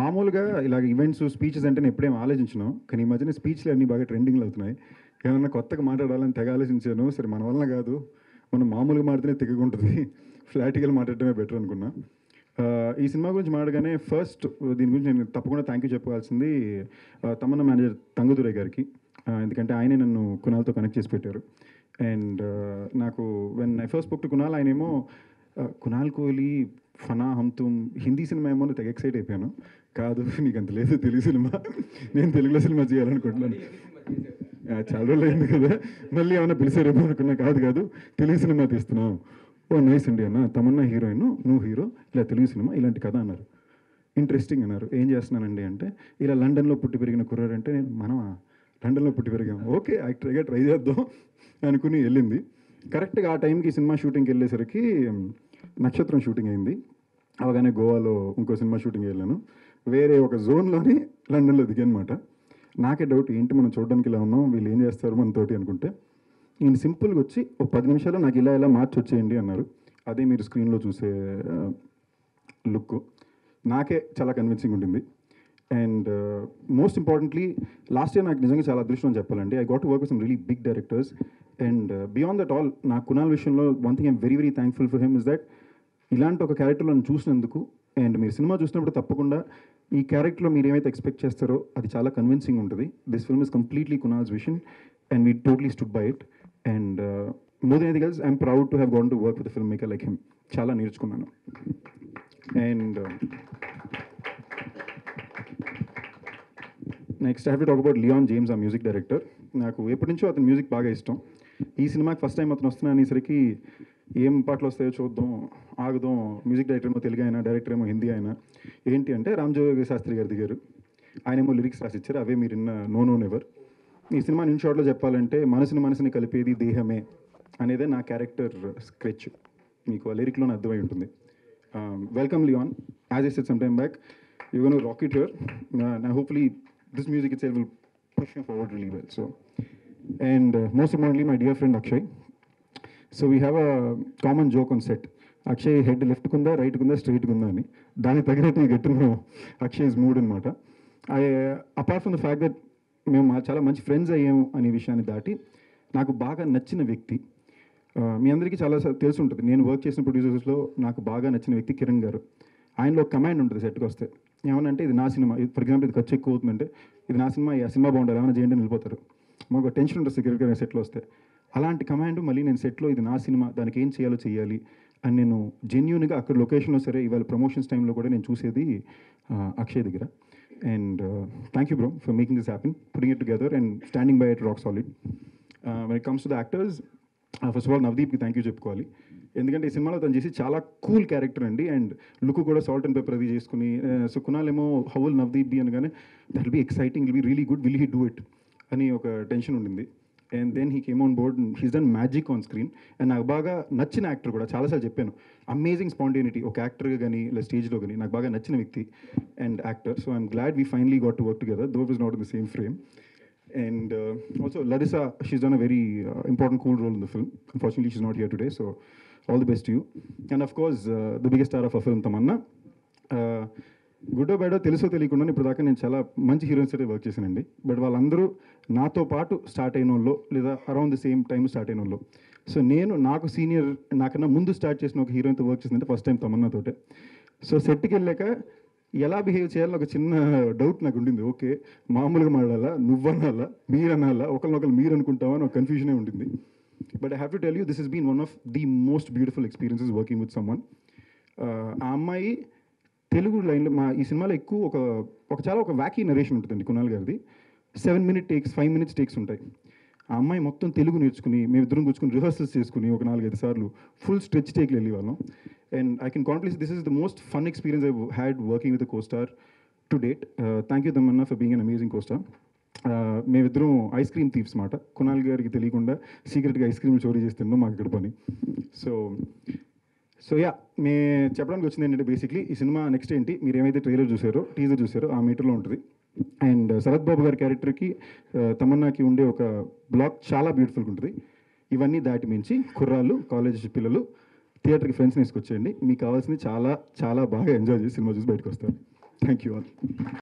మామూలుగా ఇలాగ events speeches అంటే నేను ఎప్పుడేమో ఆలోచించాను, కానీ ఈ మధ్యన స్పీచ్లు అన్నీ బాగా ట్రెండింగ్లో అవుతున్నాయి. ఏమన్నా కొత్తగా మాట్లాడాలని తెగ ఆలోచించాను. సరే మన వలన కాదు, మనం మామూలుగా మాట్లాడితే తెగగా ఉంటుంది, ఫ్లాట్గా మాట్లాడటమే బెటర్ అనుకున్నా. ఈ సినిమా గురించి మాట్లాడగానే ఫస్ట్ దీని గురించి నేను తప్పకుండా థ్యాంక్ యూ చెప్పాల్సింది తమన్నా మేనేజర్ తంగుదురై గారికి. ఎందుకంటే ఆయనే నన్ను కునాల్తో కనెక్ట్ చేసి పెట్టారు. అండ్ నాకు when I first spoke to Kunal, ఆయనేమో కునాల్ కోహ్లీ ఫనా హంతుం హిందీ సినిమా ఏమో తెగ ఎక్సైట్ అయిపోయాను. కాదు నీకు అంత లేదు, తెలుగు సినిమా, నేను తెలుగులో సినిమా చేయాలనుకుంటున్నాను. చాలా రోజులు అయింది కదా, మళ్ళీ ఏమైనా పిలిచారేమో అనుకున్నా. కాదు కాదు తెలుగు సినిమా తీస్తున్నావు. ఓ నైస్ అండి అన్న, తమన్నా హీరోయిన్, నువ్వు హీరో, ఇలా తెలుగు సినిమా ఇలాంటి కథ అన్నారు. ఇంట్రెస్టింగ్ అన్నారు. ఏం చేస్తున్నానండి అంటే, ఇలా లండన్లో పుట్టి పెరిగిన కుర్రాడంటే, నేను మనమా లండన్లో పుట్టి పెరిగాము, ఓకే యాక్టర్గా ట్రై చేద్దాం అనుకుని వెళ్ళింది. కరెక్ట్గా ఆ టైంకి సినిమా షూటింగ్కి వెళ్ళేసరికి నక్షత్రం షూటింగ్ అయింది. అలాగనే గోవాలో ఇంకో సినిమా షూటింగ్ వెళ్ళాను. వేరే ఒక జోన్లోని లండన్లో దిగానమాట. నాకే డౌట్, ఏంటి మనం చూడడానికి ఇలా ఉన్నాం, వీళ్ళు ఏం చేస్తారు మనతోటి అనుకుంటే, నేను సింపుల్గా వచ్చి ఓ 10 నిమిషాలు నాకు ఇలా ఇలా మార్చి వచ్చేయండి అన్నారు. అదే మీరు స్క్రీన్లో చూసే లుక్ నాకే చాలా కన్విన్సింగ్ ఉంటుంది. And most importantly last year నాకు నిజంగా చాలా అదృష్టం అని చెప్పాలండి. I got to work with some really big directors. And beyond that all, నా కునాల్ విషయంలో one thing I'm very very thankful for him is that ఇలాంటి ఒక క్యారెక్టర్లో నన్ను చూసినందుకు. అండ్ మీరు సినిమా చూసినప్పుడు తప్పకుండా ఈ క్యారెక్టర్లో మీరు ఏమైతే ఎక్స్పెక్ట్ చేస్తారో అది చాలా కన్విన్సింగ్ ఉంటుంది. This film is completely Kunal's vision and we totally stood by it. And more than anything else, I'm proud to have gone to work with a filmmaker like him. Chala neerchukunnanu. And next I have to talk about Leon James, our music director. Naaku eppadincho athan music baaga ishtam. Ee cinema ki first time athan vastunna anisariki em paatlu vastayo chuddam aagudam. Music director mo Telugu aina, director mo Hindi aina, enti ante Ramjavage Shastri garu digaru. Ayinemo lyrics rasicharu, ave meer inna no no never. ఈ cinema నేను షార్ట్లో చెప్పాలంటే మనసుని కలిపేది దేహమే అనేదే నా character scratch. మీకు ఆ లిరిక్లోనే అర్థమై ఉంటుంది. Welcome Leon, as I said some time back, you gonna rocket here. Hopefully this music itself will push you forward really well. So and most importantly my dear friend Akshay. So we have a common joke on set. Akshay head left కుందా, right కుందా, straight కుందా అని. దానికి తగినట్టు ఈ గట్టును Akshay is mood అనమాట. Apart from the fact that మేము చాలా మంచి ఫ్రెండ్స్ అయ్యాము అనే విషయాన్ని దాటి, నాకు బాగా నచ్చిన వ్యక్తి, మీ అందరికీ చాలా తెలిసి ఉంటుంది, నేను వర్క్ చేసిన ప్రొడ్యూసర్స్లో నాకు బాగా నచ్చిన వ్యక్తి కిరణ్ గారు. ఆయనలో కమాండ్ ఉంటుంది సెట్కి వస్తే. ఏమనంటే ఇది నా సినిమా, ఫర్ ఎగ్జాంపుల్ ఇది ఖర్చు ఎక్కువ అవుతుందంటే ఇది నా సినిమా, ఆ సినిమా బాగుండాలి, ఏమైనా చేయండి వెళ్ళిపోతారు. మాకు టెన్షన్ ఉంటుంది కిరణ్ గారు సెట్లో వస్తే. అలాంటి కమాండ్ మళ్ళీ నేను సెట్లో ఇది నా సినిమా, దానికి ఏం చేయాలో చేయాలి అని నేను జెన్యూన్గా అక్కడ లొకేషన్లో, సరే ఇవాళ ప్రమోషన్స్ టైంలో కూడా నేను చూసేది అక్షయ్ దగ్గర. And thank you bro for making this happen, putting it together and standing by it rock solid. When it comes to the actors, first of all Navdeep ki thank you chepkovali, endukante ee cinema lo tanu chesi chaala cool character andi, and look kuda salt and pepper adi cheskuni. So Kunal emo how will Navdeep be anagane, that will be exciting, it will be really good, will he do it ani oka tension undindi. And then he came on board and he's done magic on screen. And నాకు బాగా నచ్చిన actor కూడా చాలాసార్లు చెప్పాను, amazing spontaneity ఒక యాక్టర్గా కానీ ఇలా స్టేజ్లో కానీ నాకు బాగా నచ్చిన వ్యక్తి and actor. So I'm glad we finally got to work together, though it was not in the same frame. And also Ladisa, she's done a very important cool role in the film. Unfortunately she's not here today, so all the best you. And of course the biggest star of a film Tamannaah. గుడ్డో బ్యాడో తెలుసో తెలియకుండా ఇప్పుడు దాకా నేను చాలా మంచి heroines అయితే వర్క్ చేశానండి. బట్ వాళ్ళందరూ నాతో పాటు స్టార్ట్ అయిన వాళ్ళు, లేదా around the same time start అయిన వాళ్ళు. సో నేను నాకు సీనియర్, నాకన్నా ముందు స్టార్ట్ చేసిన ఒక హీరోయిన్తో వర్క్ చేసిందంటే ఫస్ట్ టైం తమన్నాతోటే. సో సెట్కి వెళ్ళాక ఎలా బిహేవ్ చేయాలని ఒక చిన్న డౌట్ నాకు ఉండింది. ఓకే మామూలుగా మాట్లాడాలా, నువ్వనాలా, మీరనాలా, ఒకరినొకరు మీరు అనుకుంటావా అని ఒక కన్ఫ్యూజనే ఉంటుంది. But I have to tell you this Hess been one of the most beautiful experiences working with someone. ఆ అమ్మాయి తెలుగు లైన్లో మా ఈ సినిమాలో ఎక్కువ ఒక వ్యాకీ నరేషన్ ఉంటుందండి కునాల్ గారిది. 7 minute టేక్స్, 5 minutes టేక్స్ ఉంటాయి. ఆ అమ్మాయి మొత్తం తెలుగు నేర్చుకుని మేమిద్దరం కూర్చుకుని రిహర్సల్స్ చేసుకుని ఒక 4-5 సార్లు ఫుల్ స్ట్రెచ్ టేక్లు వెళ్ళి వాళ్ళం. And I can confidence this is the most fun experience I had working with co star to date. Thank you Tamannaah for being an amazing co star. మేమిద్దరం ఐస్ క్రీమ్ థీవ్స్ మాట. కునాల్ గారికి తెలియకుండా సీక్రెట్గా ice క్రీమ్లు చోరీ చేస్తున్నాం, మాకు ఇక్కడ పని. సో యా, మే చెప్పడానికి వచ్చింది ఏంటంటే బేసిక్లీ ఈ సినిమా నెక్స్ట్ ఏంటి, మీరు ఏమైతే ట్రైలర్ చూసారో టీజర్ చూసారో ఆ మీటర్లో ఉంటుంది. అండ్ శరత్ బాబు గారి క్యారెక్టర్కి తమన్నాకి ఉండే ఒక బ్లాక్ చాలా బ్యూటిఫుల్గా ఉంటుంది. ఇవన్నీ దాటి మించి కుర్రాళ్ళు, కాలేజ్ పిల్లలు థియేటర్కి ఫ్రెండ్స్ని తీసుకొచ్చేయండి. మీకు కావాల్సింది చాలా చాలా బాగా ఎంజాయ్ చేసి సినిమా చూసి బయటకు వస్తారు. Thank you all.